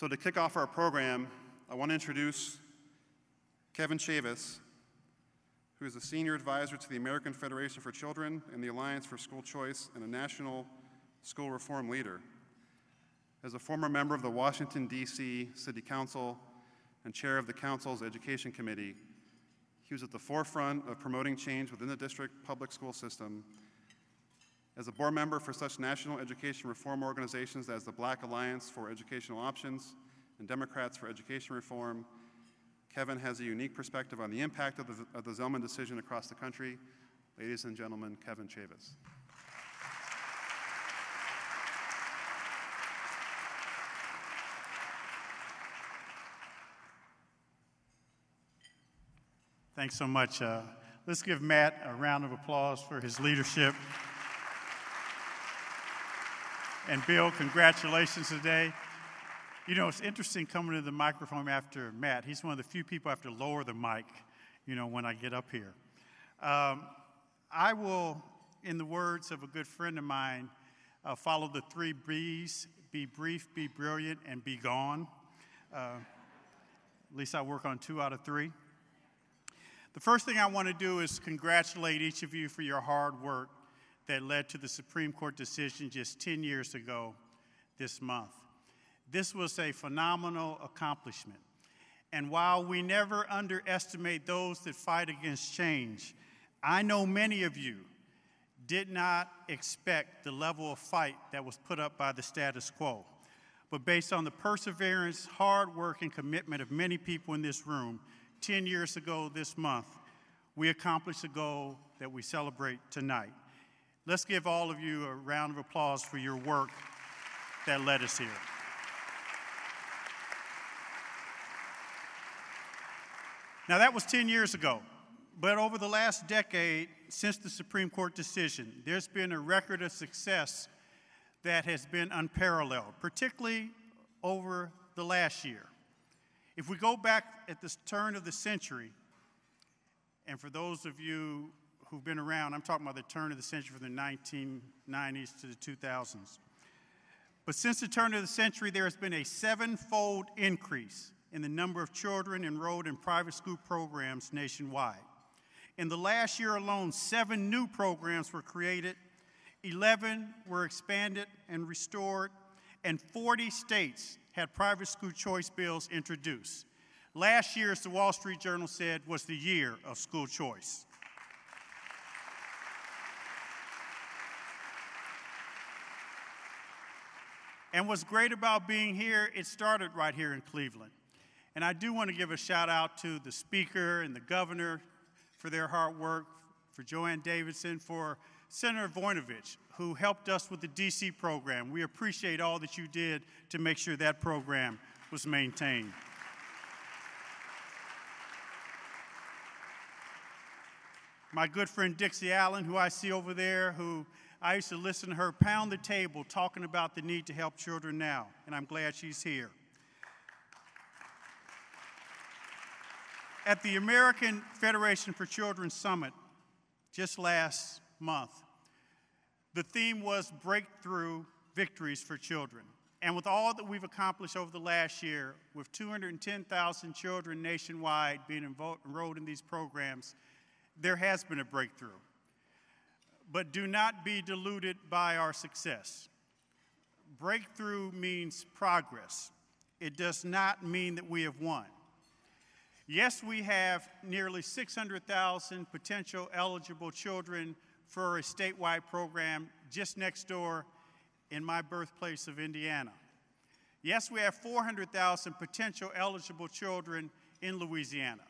So to kick off our program, I want to introduce Kevin Chavous, who is a senior advisor to the American Federation for Children and the Alliance for School Choice and a national school reform leader. As a former member of the Washington, D.C. City Council and chair of the Council's Education Committee, he was at the forefront of promoting change within the district public school system. As a board member for such national education reform organizations as the Black Alliance for Educational Options and Democrats for Education Reform, Kevin has a unique perspective on the impact of the Zelman decision across the country. Ladies and gentlemen, Kevin Chavous. Thanks so much. Let's give Matt a round of applause for his leadership. And Bill, congratulations today. You know, it's interesting coming to the microphone after Matt. He's one of the few people I have to lower the mic, you know, when I get up here. I will, in the words of a good friend of mine, follow the three B's: be brief, be brilliant, and be gone. At least I work on 2 out of 3. The first thing I want to do is congratulate each of you for your hard work that led to the Supreme Court decision just 10 years ago this month. This was a phenomenal accomplishment. And while we never underestimate those that fight against change, I know many of you did not expect the level of fight that was put up by the status quo. But based on the perseverance, hard work, and commitment of many people in this room, 10 years ago this month, we accomplished a goal that we celebrate tonight. Let's give all of you a round of applause for your work that led us here. Now, that was 10 years ago, but over the last decade, since the Supreme Court decision, there's been a record of success that has been unparalleled, particularly over the last year. If we go back at this turn of the century, and for those of you who've been around, I'm talking about the turn of the century from the 1990s to the 2000s. But since the turn of the century, there has been a 7-fold increase in the number of children enrolled in private school programs nationwide. In the last year alone, 7 new programs were created, 11 were expanded and restored, and 40 states had private school choice bills introduced. Last year, as the Wall Street Journal said, was the year of school choice. And what's great about being here, it started right here in Cleveland. And I do want to give a shout out to the speaker and the governor for their hard work, for Joanne Davidson, for Senator Voinovich, who helped us with the D.C. program. We appreciate all that you did to make sure that program was maintained. My good friend Dixie Allen, who I see over there, who I used to listen to her pound the table talking about the need to help children now, and I'm glad she's here. At the American Federation for Children Summit just last month, the theme was breakthrough victories for children. And with all that we've accomplished over the last year, with 210,000 children nationwide being enrolled in these programs, there has been a breakthrough. But do not be deluded by our success. Breakthrough means progress. It does not mean that we have won. Yes, we have nearly 600,000 potential eligible children for a statewide program just next door in my birthplace of Indiana. Yes, we have 400,000 potential eligible children in Louisiana.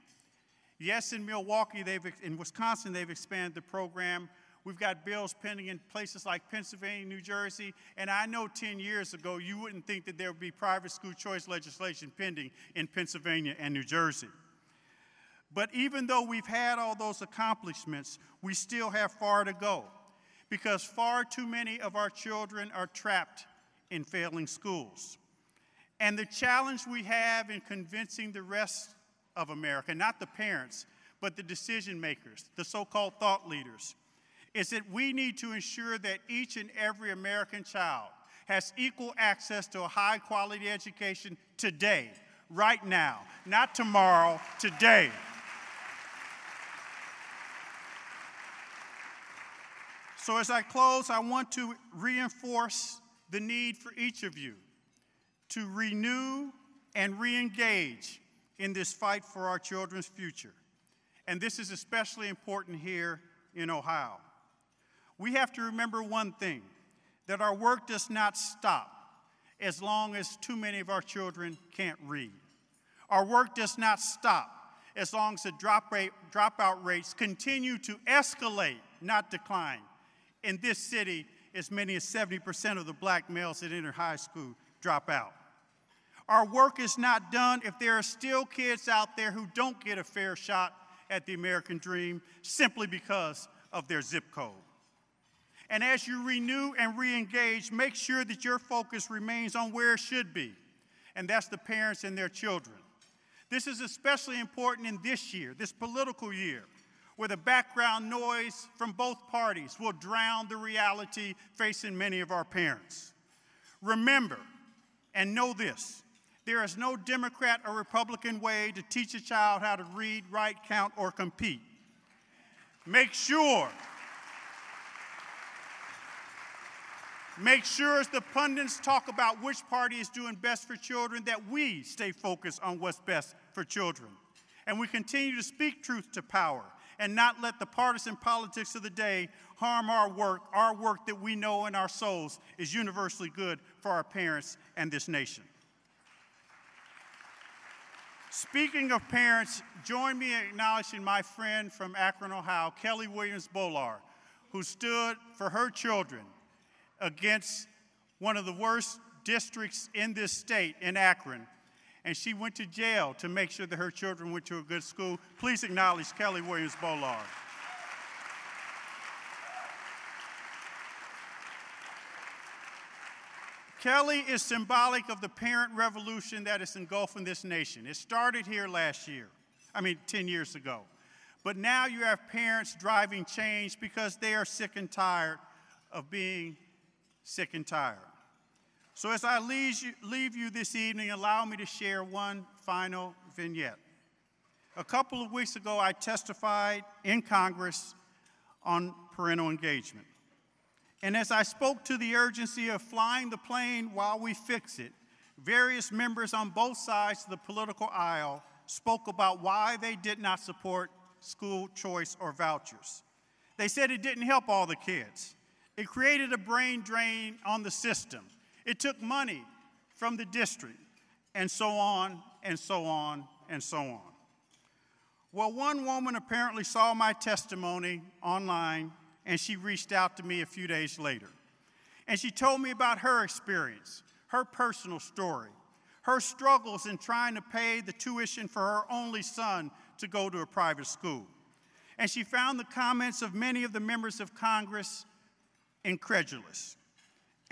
Yes, in Milwaukee, in Wisconsin, they've expanded the program. We've got bills pending in places like Pennsylvania, New Jersey, and I know 10 years ago you wouldn't think that there would be private school choice legislation pending in Pennsylvania and New Jersey. But even though we've had all those accomplishments, we still have far to go, because far too many of our children are trapped in failing schools. And the challenge we have in convincing the rest of America, not the parents, but the decision makers, the so-called thought leaders, is that we need to ensure that each and every American child has equal access to a high-quality education today, right now, not tomorrow, today. So as I close, I want to reinforce the need for each of you to renew and re-engage in this fight for our children's future. And this is especially important here in Ohio. We have to remember one thing, that our work does not stop as long as too many of our children can't read. Our work does not stop as long as the dropout rates continue to escalate, not decline. In this city, as many as 70% of the black males that enter high school drop out. Our work is not done if there are still kids out there who don't get a fair shot at the American dream simply because of their zip code. And as you renew and re-engage, make sure that your focus remains on where it should be, and that's the parents and their children. This is especially important in this year, this political year, where the background noise from both parties will drown the reality facing many of our parents. Remember and know this, there is no Democrat or Republican way to teach a child how to read, write, count, or compete. Make sure as the pundits talk about which party is doing best for children, that we stay focused on what's best for children. And we continue to speak truth to power, and not let the partisan politics of the day harm our work that we know in our souls is universally good for our parents and this nation. Speaking of parents, join me in acknowledging my friend from Akron, Ohio, Kelly Williams-Bolar, who stood for her children against one of the worst districts in this state, in Akron. And she went to jail to make sure that her children went to a good school. Please acknowledge Kelly Williams-Bolar. Kelly is symbolic of the parent revolution that is engulfing this nation. It started here 10 years ago. But now you have parents driving change because they are sick and tired of being sick and tired. So as I leave you this evening, allow me to share one final vignette. A couple of weeks ago, I testified in Congress on parental engagement. And as I spoke to the urgency of flying the plane while we fix it, various members on both sides of the political aisle spoke about why they did not support school choice or vouchers. They said it didn't help all the kids. It created a brain drain on the system. It took money from the district, and so on, and so on, and so on. Well, one woman apparently saw my testimony online, and she reached out to me a few days later. And she told me about her experience, her personal story, her struggles in trying to pay the tuition for her only son to go to a private school. And she found the comments of many of the members of Congress incredulous.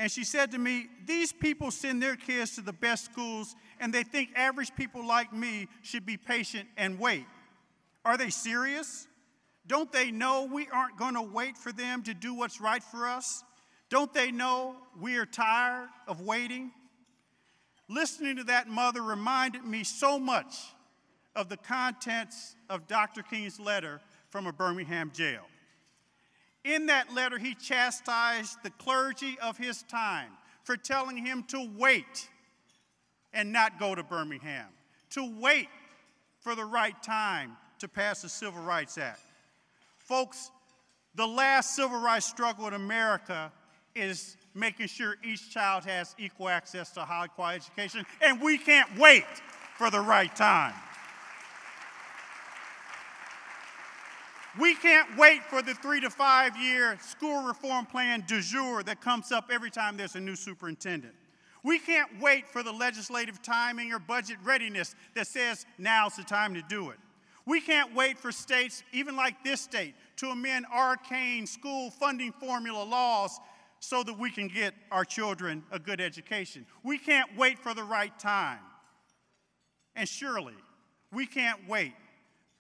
And she said to me, these people send their kids to the best schools and they think average people like me should be patient and wait. Are they serious? Don't they know we aren't going to wait for them to do what's right for us? Don't they know we are tired of waiting? Listening to that mother reminded me so much of the contents of Dr. King's letter from a Birmingham jail. In that letter, he chastised the clergy of his time for telling him to wait and not go to Birmingham, to wait for the right time to pass the Civil Rights Act. Folks, the last civil rights struggle in America is making sure each child has equal access to high-quality education, and we can't wait for the right time. We can't wait for the 3 to 5 year school reform plan du jour that comes up every time there's a new superintendent. We can't wait for the legislative timing or budget readiness that says now's the time to do it. We can't wait for states, even like this state, to amend arcane school funding formula laws so that we can get our children a good education. We can't wait for the right time. And surely, we can't wait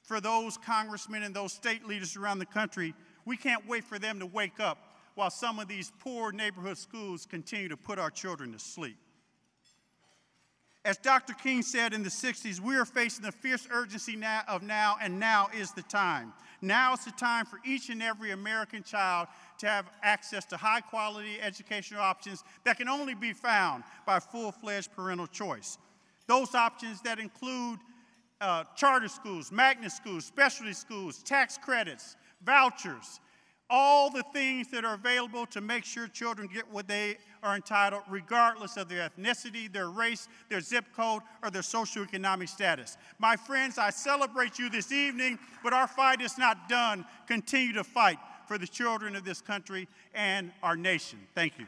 for those congressmen and those state leaders around the country, we can't wait for them to wake up while some of these poor neighborhood schools continue to put our children to sleep. As Dr. King said in the 60s, we are facing the fierce urgency now, and now is the time. Now is the time for each and every American child to have access to high-quality educational options that can only be found by full-fledged parental choice. Those options that include charter schools, magnet schools, specialty schools, tax credits, vouchers, all the things that are available to make sure children get what they are entitled, regardless of their ethnicity, their race, their zip code, or their socioeconomic status. My friends, I celebrate you this evening, but our fight is not done. Continue to fight for the children of this country and our nation. Thank you.